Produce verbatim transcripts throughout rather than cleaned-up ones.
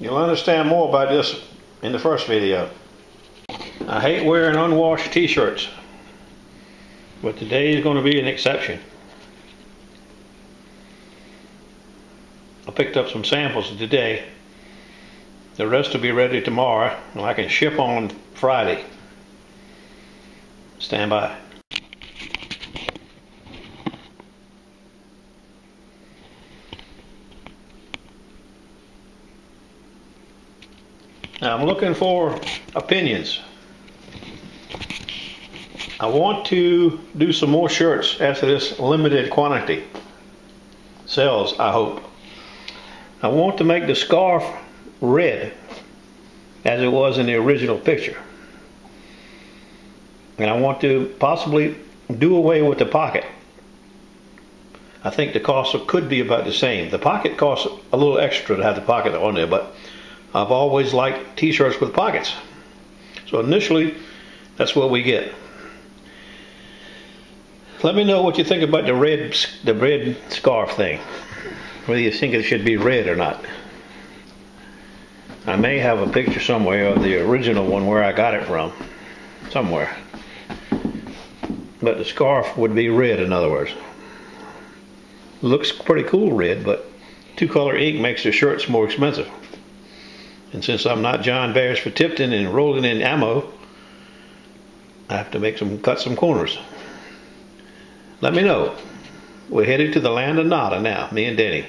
You'll understand more about this in the first video. I hate wearing unwashed t-shirts, but today is going to be an exception. I picked up some samples today. The rest will be ready tomorrow, and I can ship on Friday. Stand by. Now I'm looking for opinions. I want to do some more shirts after this limited quantity sells, I hope. I want to make the scarf red as it was in the original picture, and I want to possibly do away with the pocket. I think the cost could be about the same. The pocket costs a little extra to have the pocket on there, but I've always liked t-shirts with pockets, so initially that's what we get. Let me know what you think about the red the red scarf thing, whether you think it should be red or not. I may have a picture somewhere of the original one where I got it from, somewhere. But the scarf would be red, in other words. Looks pretty cool red, but two-color ink makes the shirts more expensive. And since I'm not John Barris for Tipton and rolling in ammo, I have to make some cut some corners. Let me know. We're headed to the land of Nada now, me and Denny.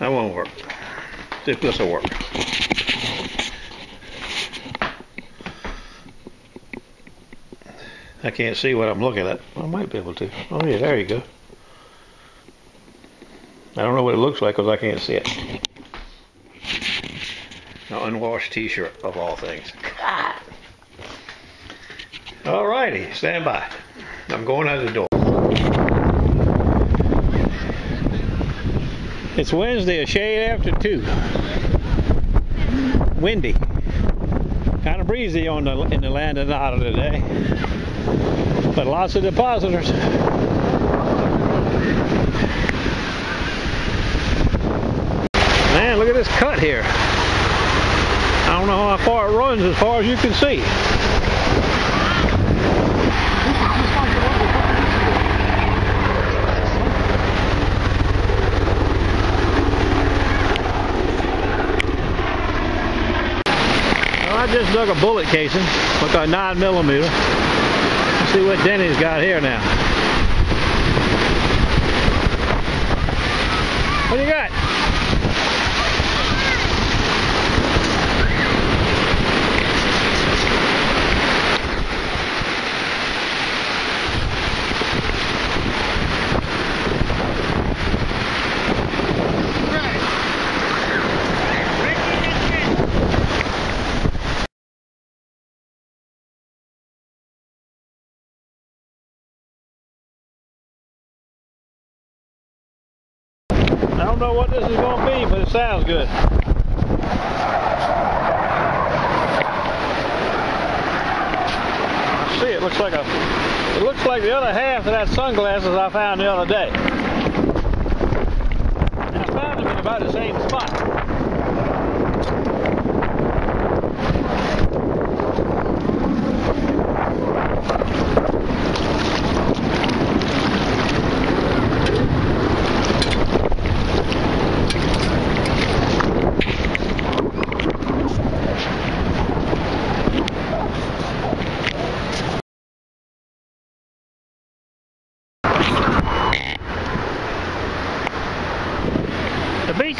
That won't work. This will work. I can't see what I'm looking at. I might be able to. Oh yeah, there you go. I don't know what it looks like because I can't see it. An unwashed t-shirt of all things. God. Alrighty, stand by. I'm going out the door. It's Wednesday, a shade after two. Windy. Kind of breezy on the, in the land of Nada today. But lots of depositors. Man, look at this cut here. I don't know how far it runs as far as you can see. Just dug a bullet casing with a nine millimeter. Let's see what Denny's got here now. What do you got? I don't know what this is going to be, but it sounds good. I see it looks like a, it looks like the other half of that sunglasses I found the other day. And I found them in about the same spot.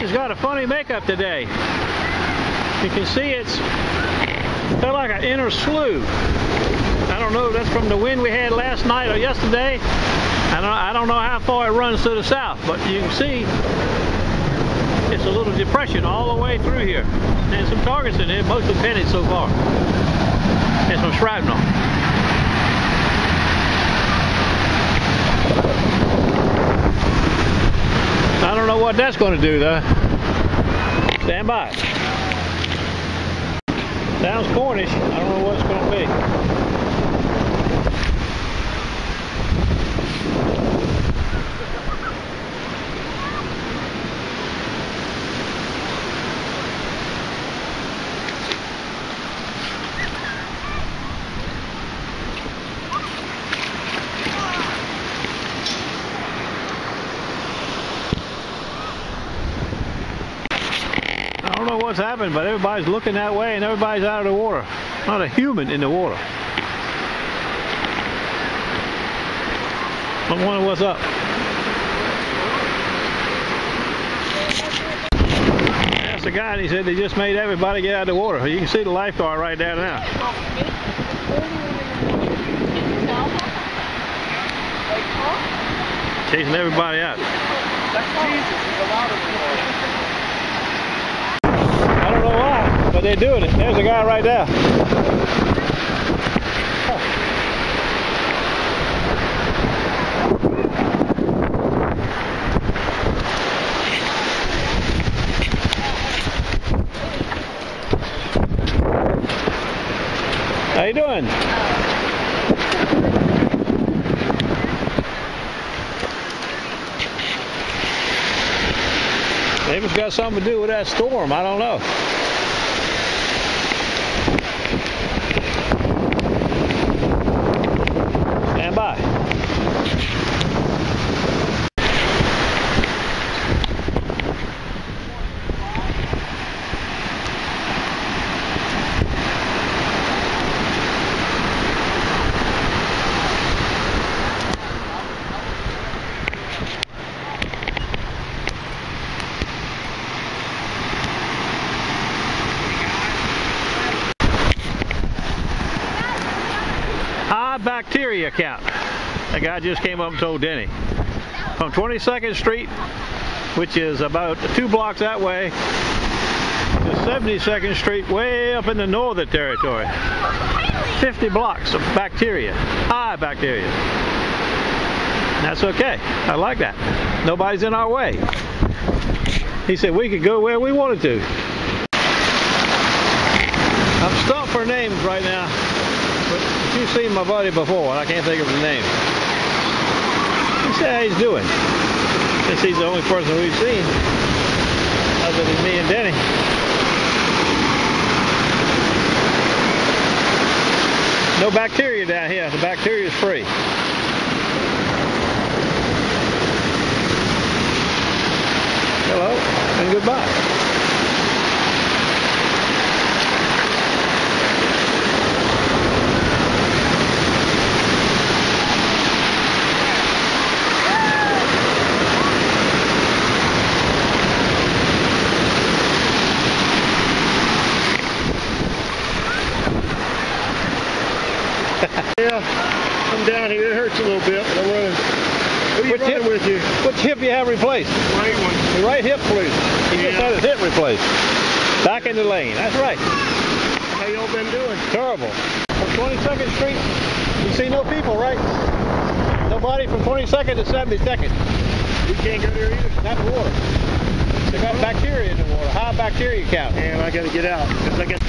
It's got a funny makeup today. You can see it's got like an inner slough. I don't know if that's from the wind we had last night or yesterday. I don't, I don't know how far it runs to the south, but you can see it's a little depression all the way through here. There's some targets in it, mostly pennies so far, and some shrapnel. I don't know what that's going to do though. Stand by. Sounds Cornish. I don't know what it's going to be. I don't know what's happened, but everybody's looking that way and everybody's out of the water. Not a human in the water. I'm wondering what's up. I asked the guy and he said they just made everybody get out of the water. You can see the lifeguard right there now. Chasing everybody out. I don't know why, but they're doing it. There's a guy right there. How you doing? Maybe it's got something to do with that storm, I don't know. Stand by. Bacteria count. That guy just came up and told Denny. From twenty-second Street, which is about two blocks that way, to seventy-second Street, way up in the northern territory. fifty blocks of bacteria. High bacteria. And that's okay. I like that. Nobody's in our way. He said we could go where we wanted to. I'm stumped for names right now. You've seen my buddy before, and I can't think of his name. He said how he's doing. Since he's the only person we've seen, other than me and Denny. No bacteria down here. The bacteria is free. Hello, and goodbye. I'm down here. It hurts a little bit, but I'm running. Who are you which running hip, with you? Which hip do you have replaced? Right one. The right hip, please. He yeah. just had his hip replaced. Back in the lane. That's right. How y'all been doing? Terrible. From twenty-second Street, you see no people, right? Nobody from twenty-second to seventy-second. You can't go there either. That's water. They got bacteria in the water. High bacteria count. And I got to get out because I got.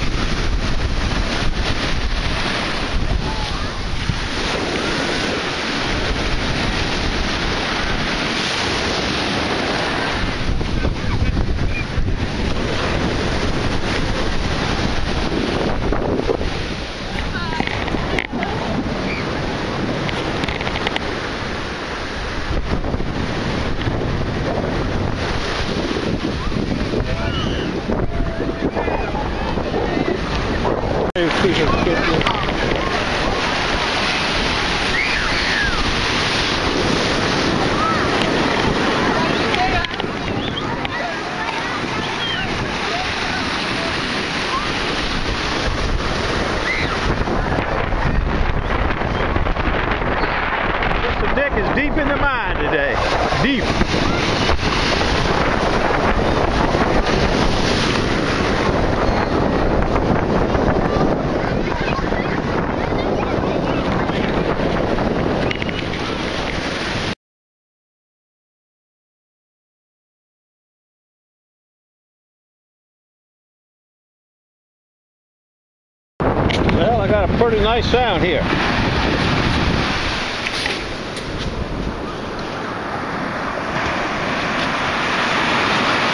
pretty nice sound here.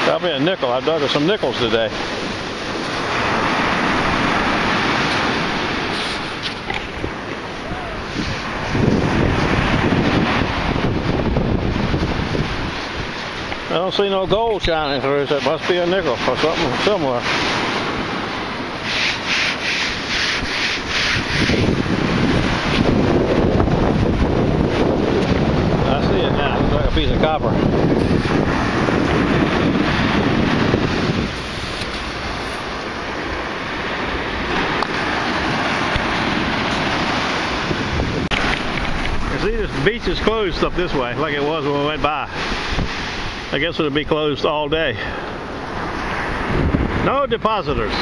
Got me a nickel. I dug some nickels today. I don't see no gold shining through, so it must be a nickel or something similar. I see it now, it's like a piece of copper. You see, this beach is closed up this way, like it was when we went by. I guess it'll be closed all day. No depositors.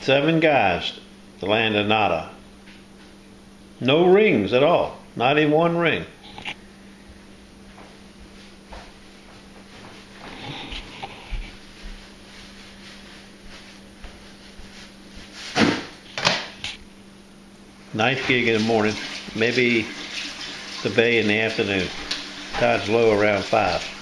Seven guys to land a nada. No rings at all. Not even one ring. Nice gig in the morning, maybe the bay in the afternoon. Tide's low around five.